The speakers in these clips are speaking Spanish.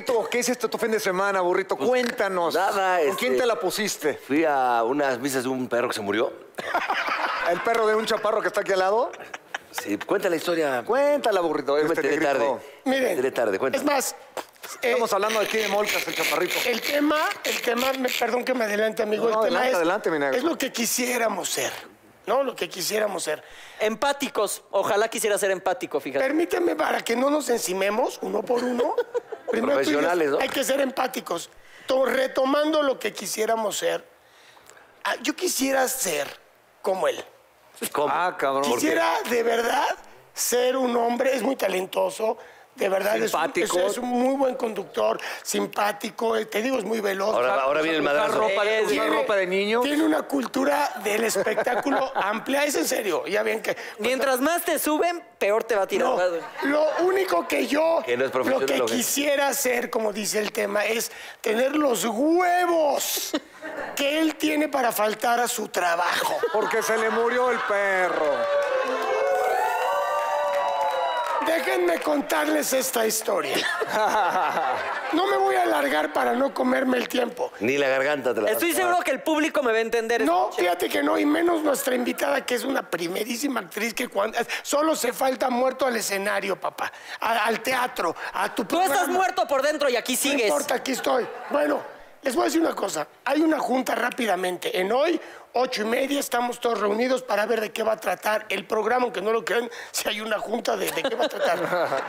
Burrito, ¿qué hiciste tu fin de semana, Burrito? Cuéntanos. Nada. ¿Con quién te la pusiste? Fui a unas misas de un perro que se murió. ¿El perro de un chaparro que está aquí al lado? Sí, cuenta la historia. Cuéntala, Burrito. Yo me enteré tarde. Miren, cuéntame. Es más... Estamos hablando aquí de molcas, el chaparrito. El tema, perdón que me adelante, amigo. No, el tema adelante, mi negro. Es lo que quisiéramos ser, ¿no? Lo que quisiéramos ser. Empáticos. Ojalá quisiera ser empático, fíjate. Permíteme, para que no nos encimemos uno por uno. Profesionales, ¿no? Hay que ser empáticos. Retomando lo que quisiéramos ser, yo quisiera ser como él. ¿Cómo? Ah, cabrón. Quisiera, de verdad, ser un hombre, es muy talentoso. De verdad, es un muy buen conductor, simpático, te digo, es muy veloz. Ahora viene el madrazo. Ropa de niño. Tiene una cultura del espectáculo amplia, es en serio. Ya bien que... Mientras más te suben, peor te va a tirar. No, lo único que yo, lo que quisiera hacer, como dice el tema, es tener los huevos que él tiene para faltar a su trabajo. Porque se le murió el perro. Déjenme contarles esta historia. No me voy a alargar para no comerme el tiempo. Ni la garganta te la... Estoy seguro que el público me va a entender. No, fíjate que no, y menos nuestra invitada, que es una primerísima actriz que cuando... Solo se falta muerto al escenario, papá. Al teatro, a tu programa. Tú estás muerto por dentro y aquí sigues. No importa, aquí estoy. Bueno, les voy a decir una cosa. Hay una junta rápidamente. En hoy... 8:30, estamos todos reunidos para ver de qué va a tratar el programa, aunque no lo crean, si hay una junta de qué va a tratar.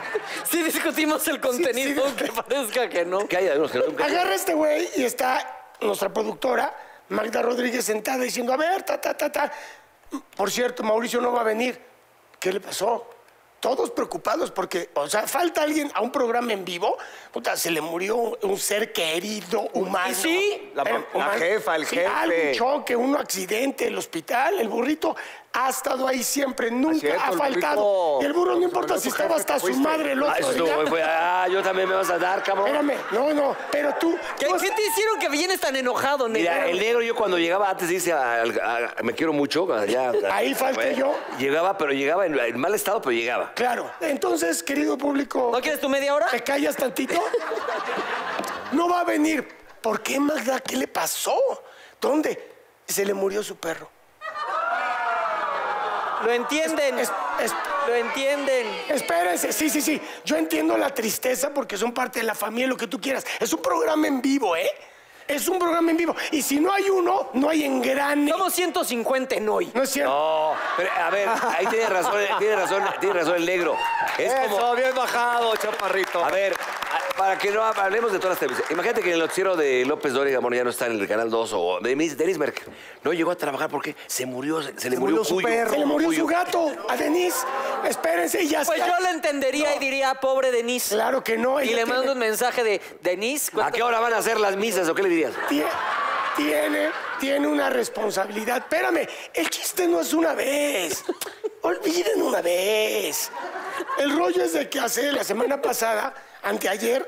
Sí discutimos el contenido, aunque parezca que no. Que hay algunos que nunca... Agarra este güey y está nuestra productora, Magda Rodríguez, sentada diciendo, a ver, Por cierto, Mauricio no va a venir. ¿Qué le pasó? Todos preocupados porque, o sea, falta alguien a un programa en vivo. Puta, se le murió un ser querido, humano. ¿Y sí? La jefa, el jefe. Algún choque, un accidente, el hospital, el burrito ha estado ahí siempre, nunca ha faltado. Y el burro no importa si estaba hasta su madre el otro día. Ah, yo también me vas a dar, cabrón. Espérame, no, pero tú... ¿Qué te hicieron que vienes tan enojado, negro? Mira, el negro, yo cuando llegaba antes, dice, me quiero mucho. Ahí falté yo. Llegaba en mal estado, pero llegaba. Claro. Entonces, querido público... ¿No quieres tu media hora? ¿Te callas tantito? No va a venir. ¿Por qué, Magda? ¿Qué le pasó? ¿Dónde? Se le murió su perro. Lo entienden. Lo entienden. Espérense. Sí. Yo entiendo la tristeza porque son parte de la familia, lo que tú quieras. Es un programa en vivo, ¿eh? Es un programa en vivo. Y si no hay uno, no hay engrane. Somos 150 en hoy. No es cierto. No, pero a ver, ahí tiene razón el negro. Es como... bien bajado, chaparrito. A ver, para que no hablemos de todas las televisiones. Imagínate que el noticiero de López Dóriga, bueno, ya no está en el Canal 2, o de Denise Merkel. No llegó a trabajar porque se murió, se le murió su perro. Se le murió su gato a Denise. Espérense, ya está. Pues yo la entendería y diría, pobre Denise. Claro que no. Y le mando un mensaje de, Denise, ¿a qué hora van a hacer las misas o qué le dirías? Tiene una responsabilidad. Espérame, el chiste no es una vez. Olviden una vez. El rollo es de que hace la semana pasada, anteayer...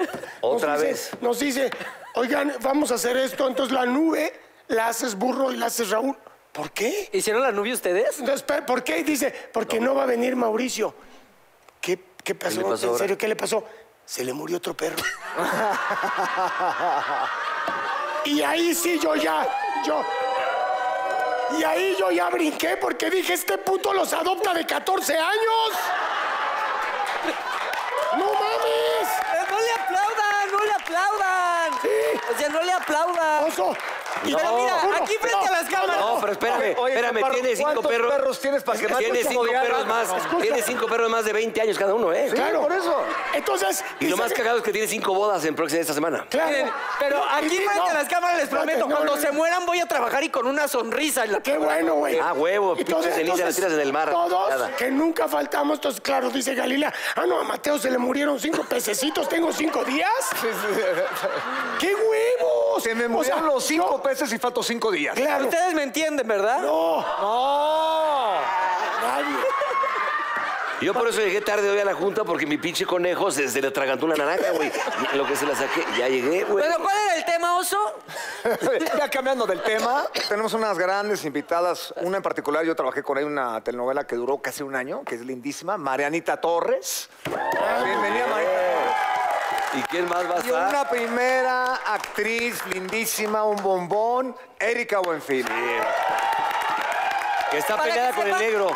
Nos dice, oigan, vamos a hacer esto. Entonces la nube la haces burro y la haces Raúl. ¿Por qué? ¿Hicieron la nube ustedes? Entonces, ¿por qué? Dice, porque no va a venir Mauricio. ¿Qué pasó? ¿En serio? ¿Qué le pasó? Se le murió otro perro. Y ahí sí yo ya brinqué porque dije, este puto los adopta de 14 años. ¡No mames! ¡No le aplaudan! ¡No le aplaudan! Sí. O sea, no le aplaudan. Oso. No, pero mira, burro, aquí frente a las cámaras. No, pero espérame, tiene 5 perros. ¿Cuántos perros tienes para que mates? Tiene 5 perros más. Tiene 5 perros más de 20 años cada uno, ¿eh? Sí, claro, por eso. Entonces... Y lo más cagado es que tiene 5 bodas en próxima esta semana. Claro. Miren, pero no, aquí frente a las cámaras les prometo, cuando se mueran voy a trabajar y con una sonrisa. En la... Qué bueno, güey. Ah, huevo, pinches cenizas las tiras en el mar. Todos que nunca faltamos, entonces, claro, dice Galilea, ah, no, a Mateo se le murieron 5 pececitos, tengo 5 días. ¡Qué huevos! Se me murieron los 5 peces y faltó 5 días. Claro. Ustedes me entienden, ¿verdad? No. No. Nadie. Yo por eso llegué tarde hoy a la junta porque mi pinche conejo se le atragantó una naranja, güey. Lo que se la saqué, ya llegué, güey. Pero ¿cuál era el tema, Oso? Ya cambiando del tema, tenemos unas grandes invitadas. Una en particular, yo trabajé con ella en una telenovela que duró casi un año, que es lindísima, Marianita Torres. Bienvenida, Marianita. ¿Y quién más va a estar? Una primera actriz lindísima, un bombón, Erika Buenfil. Sí. Que está peleada con el negro.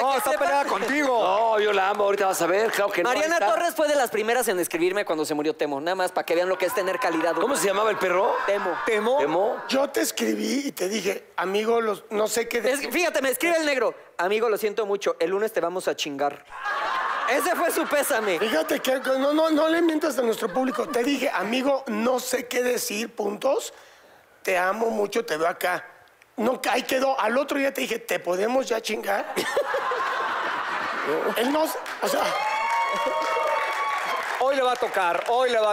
No, está peleada contigo. No, yo la amo, ahorita vas a ver, claro que no. Mariana Torres fue de las primeras en escribirme cuando se murió Temo, nada más para que vean lo que es tener calidad. ¿Cómo se llamaba el perro? Temo. ¿Temo? ¿Temo? Yo te escribí y te dije, amigo, no sé qué... Fíjate, me escribe el negro. Amigo, lo siento mucho, el lunes te vamos a chingar. Ese fue su pésame. Fíjate que no le mientas a nuestro público. Te dije, amigo, no sé qué decir, puntos. Te amo mucho, te veo acá. No, ahí quedó. Al otro día te dije, ¿te podemos ya chingar? Él no... O sea... Hoy le va a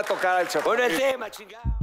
tocar al chaval. Bueno, el tema, chingado.